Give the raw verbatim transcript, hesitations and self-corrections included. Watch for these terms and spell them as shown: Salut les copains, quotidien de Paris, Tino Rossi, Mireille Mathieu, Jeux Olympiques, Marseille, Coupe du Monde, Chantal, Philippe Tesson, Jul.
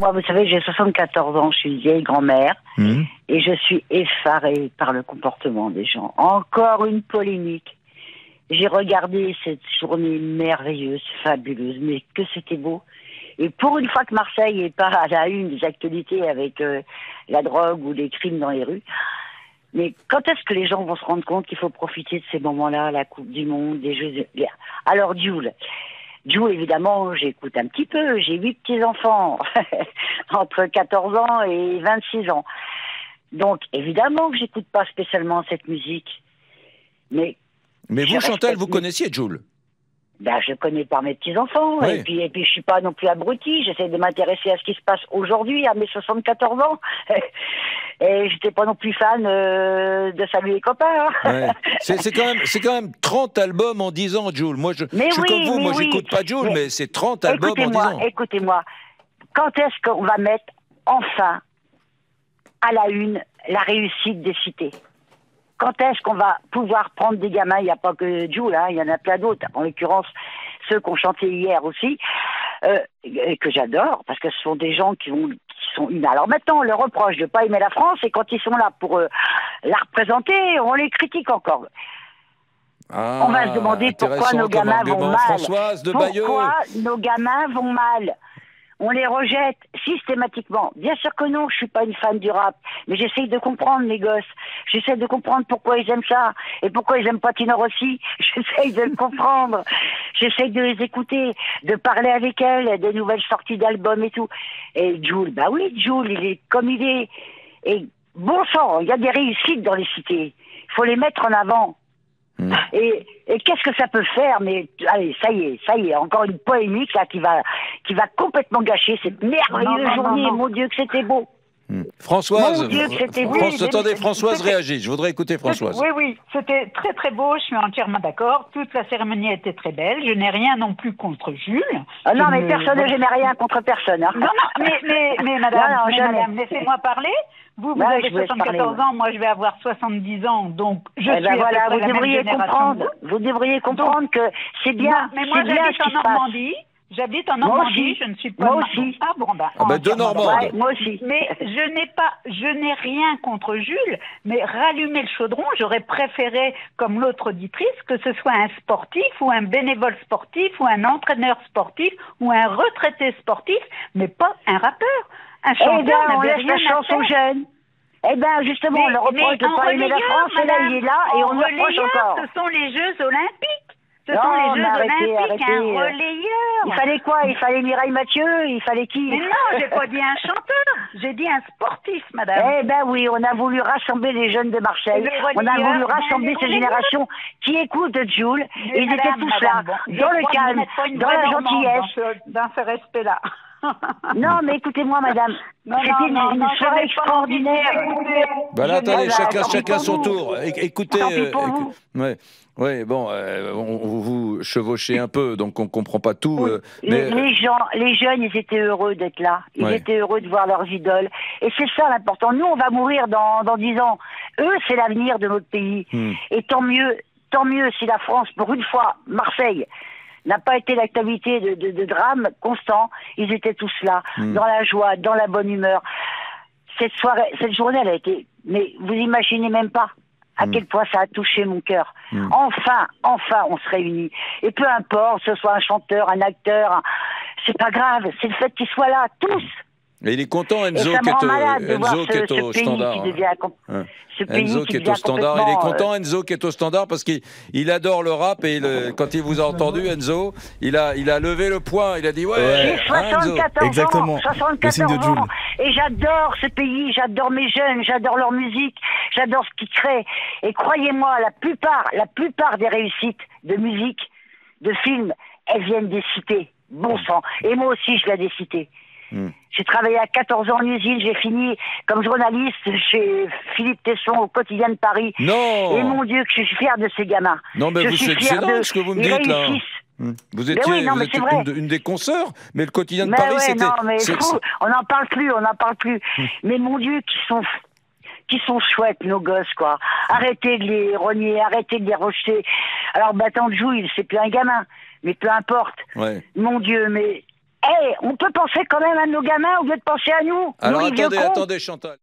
Moi, vous savez, j'ai soixante-quatorze ans, je suis vieille grand-mère, mmh. et je suis effarée par le comportement des gens. Encore une polémique. J'ai regardé cette journée merveilleuse, fabuleuse, mais que c'était beau. Et pour une fois que Marseille n'est pas à la une des actualités avec euh, la drogue ou les crimes dans les rues, mais quand est-ce que les gens vont se rendre compte qu'il faut profiter de ces moments-là, la Coupe du Monde, des Jeux... Alors, Jul... Jul, évidemment, j'écoute un petit peu. J'ai huit petits-enfants, entre quatorze ans et vingt-six ans. Donc, évidemment que j'écoute pas spécialement cette musique. Mais, mais vous, Chantal, vous connaissiez Jul? Ben, je connais par mes petits-enfants. Oui. Et puis, et puis, je suis pas non plus abruti. J'essaie de m'intéresser à ce qui se passe aujourd'hui, à mes soixante-quatorze ans. Et j'étais pas non plus fan euh, de Salut les copains. Hein. Ouais. C'est quand, quand même trente albums en dix ans, Jul. Moi, je, mais je suis oui, comme vous, moi, oui. j'écoute pas Jul, mais, mais c'est trente albums en dix ans. Écoutez-moi, quand est-ce qu'on va mettre enfin à la une la réussite des cités ? Quand est-ce qu'on va pouvoir prendre des gamins? Il n'y a pas que Jul, hein, il y en a plein d'autres. En l'occurrence, ceux qu'on chantait hier aussi, euh, que j'adore, parce que ce sont des gens qui, ont, qui sont humains. Alors maintenant, on leur reproche de ne pas aimer la France, et quand ils sont là pour euh, la représenter, on les critique encore. Ah, on va se demander pourquoi nos gamins vont mal. Françoise de Bayeux. Pourquoi nos gamins vont mal? On les rejette systématiquement. Bien sûr que non, je suis pas une fan du rap, mais j'essaye de comprendre les gosses. J'essaye de comprendre pourquoi ils aiment ça et pourquoi ils aiment pas Tino Rossi. J'essaye de le comprendre. J'essaye de les écouter, de parler avec elles, des nouvelles sorties d'albums et tout. Et Jul, bah oui, Jul, il est comme il est. Et bon sang, il y a des réussites dans les cités. Il faut les mettre en avant. Mmh. Et, et qu'est-ce que ça peut faire? Mais allez, ça y est, ça y est, encore une polémique là qui va, qui va complètement gâcher cette merveilleuse non, non, journée. Non, non. Mon Dieu, que c'était beau. Mmh. Françoise, Dieu, que beau. France, oui, attendez, Françoise réagit. Je voudrais écouter Françoise. Oui, oui, c'était très très beau. Je suis entièrement d'accord. Toute la cérémonie était très belle. Je n'ai rien non plus contre Jul. Ah non, je mais me... personne, je n'ai rien contre personne. Hein. Non, non, mais, mais, mais madame, madame laissez-moi parler. Vous, vous bah, avez soixante-quatorze parler, ans, moi je vais avoir soixante-dix ans, donc je eh suis ben voilà, vous, la devriez même comprendre, vous. vous devriez comprendre donc, que c'est bien. Non, mais moi j'habite en Normandie, j'habite en Normandie, je ne suis pas... Moi aussi. Ah bon, bah, ah, bah de Normande. Ouais, moi aussi. Mais je n'ai pas, je n'ai rien contre Jul, mais rallumer le chaudron, j'aurais préféré, comme l'autre auditrice, que ce soit un sportif ou un bénévole sportif ou un entraîneur sportif ou un retraité sportif, mais pas un rappeur. Un chanteur, eh bien, on, on laisse la chanson jeune. Eh bien, justement, mais, on leur reproche de ne pas aimer la France, et là, il est là, et on le reproche encore. Ce sont les Jeux Olympiques. Ce non, sont les Jeux arrêté, Olympiques, arrêté. Un relayeur. Il fallait quoi? Il fallait Mireille Mathieu? Il fallait qui? Mais non, j'ai pas dit un chanteur, j'ai dit un sportif, madame. Eh ben oui, on a voulu rassembler les jeunes de Marseille, on a voulu rassembler ces générations qui écoutent Jul, et ils étaient tous là, dans le calme, dans la gentillesse. Dans ce respect-là. Non, mais écoutez-moi, madame. C'était une, une soirée extraordinaire. Ben là, attendez, chacun, chacun son tour. Écoutez. Euh, écou ouais, ouais, bon, euh, on, vous chevauchez un peu, donc on comprend pas tout. Oui. Euh, mais... les, les gens, les jeunes, ils étaient heureux d'être là. Ils ouais. étaient heureux de voir leurs idoles. Et c'est ça l'important. Nous, on va mourir dans dans dix ans. Eux, c'est l'avenir de notre pays. Hmm. Et tant mieux, tant mieux si la France, pour une fois, Marseille, n'a pas été l'actualité de, de, de drame constant. Ils étaient tous là, mmh. dans la joie, dans la bonne humeur. Cette soirée, cette journée, elle a été... Mais vous imaginez même pas à mmh. quel point ça a touché mon cœur. Mmh. Enfin, enfin, on se réunit. Et peu importe, ce soit un chanteur, un acteur, un... c'est pas grave, c'est le fait qu'ils soient là, tous. Et il est content, Enzo, qui est, malade, Enzo ce, qui est au standard. Qui devient, ouais. ce Enzo qui, qui est au standard. Il est content, Enzo, qui est au standard, parce qu'il il adore le rap. Et il, quand il vous a entendu, Enzo, il a, il a levé le poing. Il a dit, ouais, ouais. J'ai soixante-quatorze hein, Exactement. ans, soixante-quatorze ans, et j'adore ce pays, j'adore mes jeunes, j'adore leur musique, j'adore ce qu'ils créent. Et croyez-moi, la plupart, la plupart des réussites de musique, de films, elles viennent des cités. Bon sang. Et moi aussi, je viens des cités. Mmh. J'ai travaillé à quatorze ans en usine, j'ai fini comme journaliste chez Philippe Tesson au Quotidien de Paris. Non. Et mon Dieu, que je suis fière de ces gamins. Non, mais je vous c'est excellent de... ce que vous me dites là. Vous étiez, oui, non, vous étiez une, une des consoeurs, mais le Quotidien de mais Paris, ouais, c'était... Non, mais fou, on n'en parle plus, on n'en parle plus. Mmh. Mais mon Dieu, qui sont... qui sont chouettes, nos gosses, quoi. Arrêtez de les rogner, arrêtez de les rejeter. Alors, bah, tant de Jul, c'est plus un gamin, mais peu importe. Ouais. Mon Dieu, mais... Eh, hey, on peut penser quand même à nos gamins au lieu de penser à nous. Alors nous, attendez, attendez Chantal.